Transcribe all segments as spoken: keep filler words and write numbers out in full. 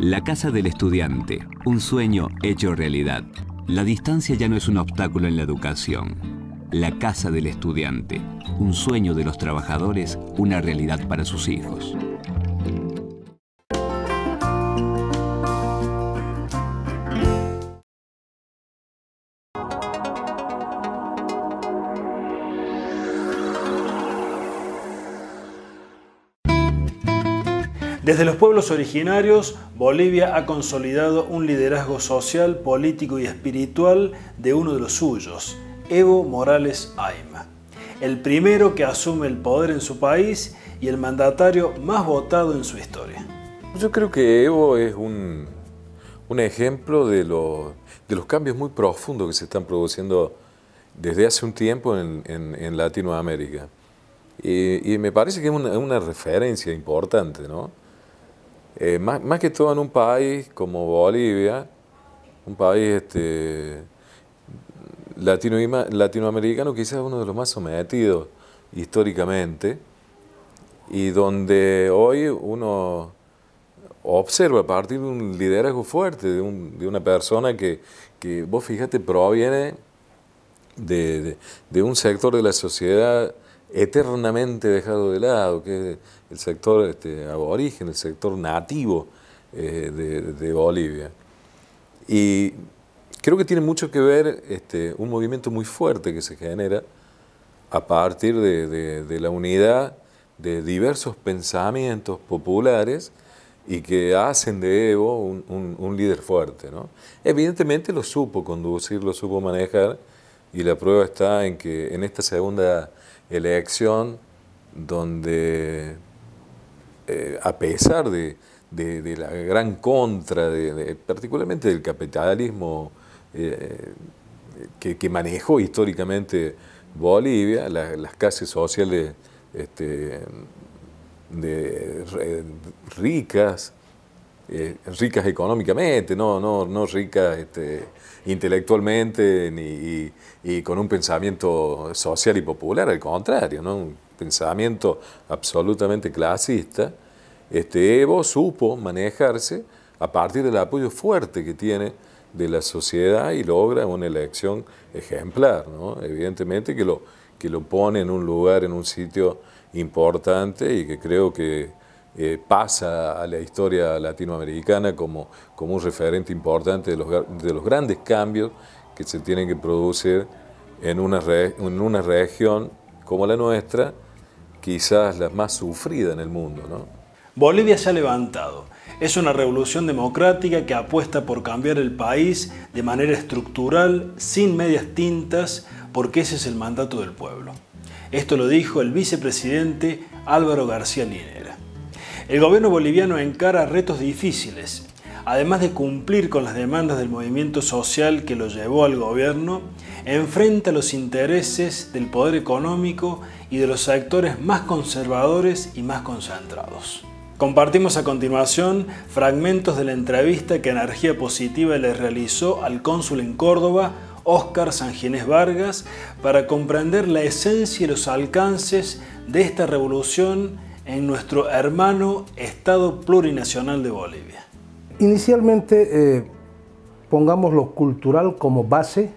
La casa del estudiante, un sueño hecho realidad. La distancia ya no es un obstáculo en la educación. La casa del estudiante, un sueño de los trabajadores, una realidad para sus hijos. Desde los pueblos originarios, Bolivia ha consolidado un liderazgo social, político y espiritual de uno de los suyos, Evo Morales Ayma, el primero que asume el poder en su país y el mandatario más votado en su historia. Yo creo que Evo es un, un ejemplo de, lo, de los cambios muy profundos que se están produciendo desde hace un tiempo en, en, en Latinoamérica. Y, y me parece que es una, una referencia importante, ¿no? Eh, más, más que todo en un país como Bolivia, un país este, latino, latinoamericano quizás uno de los más sometidos históricamente, y donde hoy uno observa a partir de un liderazgo fuerte, de, un, de una persona que, que vos fíjate proviene de, de, de un sector de la sociedad eternamente dejado de lado, que es el sector este, aborigen, el sector nativo eh, de, de Bolivia. Y creo que tiene mucho que ver este, un movimiento muy fuerte que se genera a partir de, de, de la unidad de diversos pensamientos populares y que hacen de Evo un, un, un líder fuerte, ¿no? Evidentemente lo supo conducir, lo supo manejar, y la prueba está en que en esta segunda elección donde, eh, a pesar de, de, de la gran contra, de, de, particularmente del capitalismo eh, que, que manejó históricamente Bolivia, la, las clases sociales este, de, re, ricas, eh, ricas económicamente, no, no, no ricas este, intelectualmente ni, y, y con un pensamiento social y popular, al contrario, ¿no? Un pensamiento absolutamente clasista. Este, Evo supo manejarse a partir del apoyo fuerte que tiene de la sociedad y logra una elección ejemplar, ¿no? Evidentemente que lo, que lo pone en un lugar, en un sitio importante y que creo que eh, pasa a la historia latinoamericana como, como un referente importante de los, de los grandes cambios que se tienen que producir en una, re, en una región como la nuestra, quizás la más sufrida en el mundo, ¿no? Bolivia se ha levantado. Es una revolución democrática que apuesta por cambiar el país de manera estructural, sin medias tintas, porque ese es el mandato del pueblo. Esto lo dijo el vicepresidente Álvaro García Linera. El gobierno boliviano encara retos difíciles. Además de cumplir con las demandas del movimiento social que lo llevó al gobierno, enfrenta los intereses del poder económico y de los sectores más conservadores y más concentrados. Compartimos a continuación fragmentos de la entrevista que Energía Positiva le realizó al cónsul en Córdoba, Oscar Sanjinés Vargas, para comprender la esencia y los alcances de esta revolución en nuestro hermano Estado Plurinacional de Bolivia. Inicialmente, eh, pongamos lo cultural como base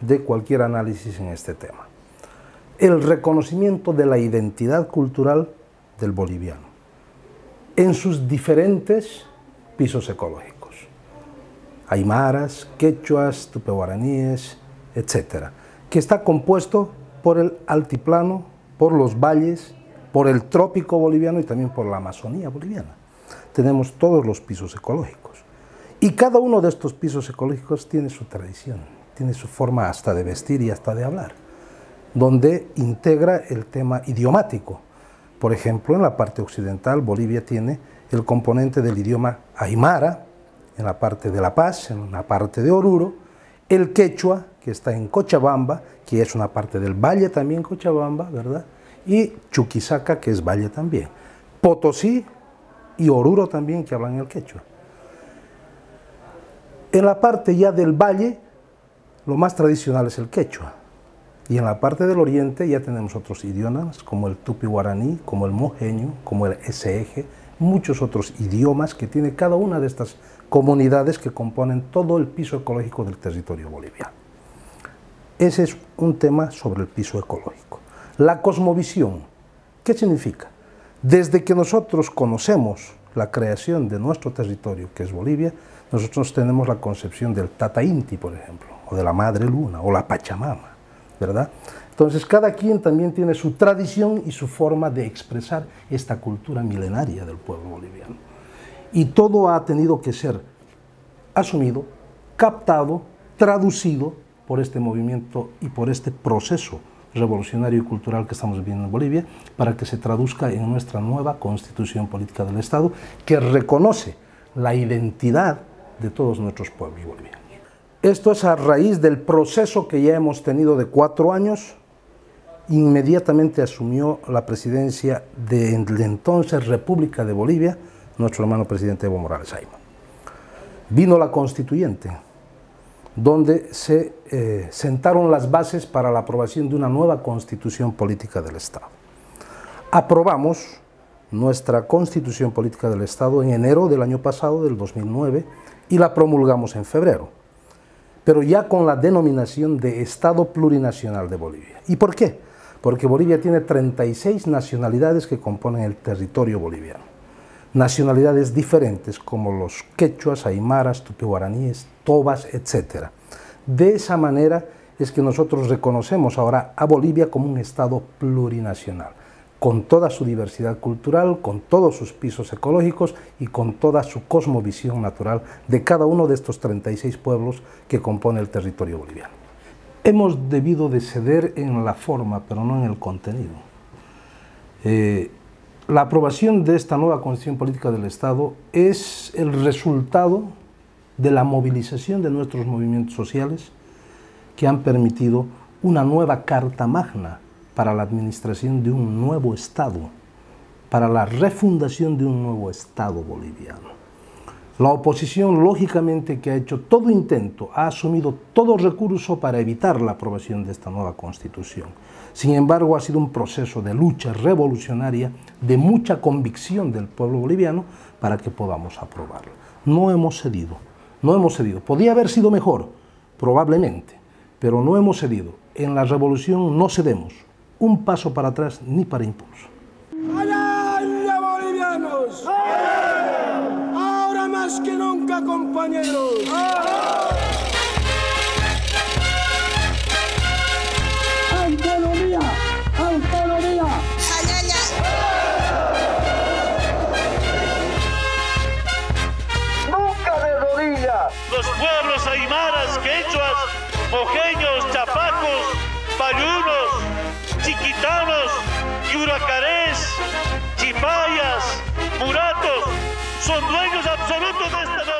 de cualquier análisis en este tema. El reconocimiento de la identidad cultural del boliviano en sus diferentes pisos ecológicos. Aymaras, quechuas, tupeguaraníes, etcétera. Que está compuesto por el altiplano, por los valles, por el trópico boliviano y también por la Amazonía boliviana. Tenemos todos los pisos ecológicos y cada uno de estos pisos ecológicos tiene su tradición, tiene su forma hasta de vestir y hasta de hablar, donde integra el tema idiomático. Por ejemplo, en la parte occidental Bolivia tiene el componente del idioma aymara, en la parte de La Paz, en la parte de Oruro, el quechua que está en Cochabamba, que es una parte del valle también Cochabamba, ¿verdad? Y Chuquisaca, que es valle también, Potosí y Oruro también, que hablan el quechua. En la parte ya del valle, lo más tradicional es el quechua. Y en la parte del oriente ya tenemos otros idiomas, como el tupi guaraní, como el mojeño, como el eseje, muchos otros idiomas que tiene cada una de estas comunidades que componen todo el piso ecológico del territorio boliviano. Ese es un tema sobre el piso ecológico. La cosmovisión, ¿qué significa? Desde que nosotros conocemos la creación de nuestro territorio, que es Bolivia, nosotros tenemos la concepción del Tata Inti, por ejemplo, o de la Madre Luna, o la Pachamama, ¿verdad? Entonces, cada quien también tiene su tradición y su forma de expresar esta cultura milenaria del pueblo boliviano. Y todo ha tenido que ser asumido, captado, traducido por este movimiento y por este proceso revolucionario y cultural que estamos viviendo en Bolivia, para que se traduzca en nuestra nueva Constitución Política del Estado, que reconoce la identidad de todos nuestros pueblos bolivianos. Esto es a raíz del proceso que ya hemos tenido de cuatro años. Inmediatamente asumió la presidencia de la entonces República de Bolivia nuestro hermano presidente Evo Morales Ayma. Vino la constituyente, donde se eh, sentaron las bases para la aprobación de una nueva Constitución Política del Estado. Aprobamos nuestra Constitución Política del Estado en enero del año pasado, del dos mil nueve, y la promulgamos en febrero, pero ya con la denominación de Estado Plurinacional de Bolivia. ¿Y por qué? Porque Bolivia tiene treinta y seis nacionalidades que componen el territorio boliviano. Nacionalidades diferentes como los quechuas, aymaras, tupi-guaraníes, tobas, etcétera. De esa manera es que nosotros reconocemos ahora a Bolivia como un Estado plurinacional, con toda su diversidad cultural, con todos sus pisos ecológicos y con toda su cosmovisión natural de cada uno de estos treinta y seis pueblos que compone el territorio boliviano. Hemos debido de ceder en la forma, pero no en el contenido. Eh, La aprobación de esta nueva Constitución Política del Estado es el resultado de la movilización de nuestros movimientos sociales que han permitido una nueva Carta Magna para la administración de un nuevo Estado, para la refundación de un nuevo Estado boliviano. La oposición, lógicamente, que ha hecho todo intento, ha asumido todo recurso para evitar la aprobación de esta nueva Constitución. Sin embargo, ha sido un proceso de lucha revolucionaria, de mucha convicción del pueblo boliviano para que podamos aprobarlo. No hemos cedido, no hemos cedido. Podía haber sido mejor, probablemente, pero no hemos cedido. En la revolución no cedemos un paso para atrás ni para impulso. ¡Allá, bolivianos! ¡Allá! Ahora más que nunca, compañeros. ¡Allá! Los pueblos aymaras, quechuas, mojeños, chapacos, payunos, chiquitanos, yuracarés, chipayas, muratos, son dueños absolutos de esta nación.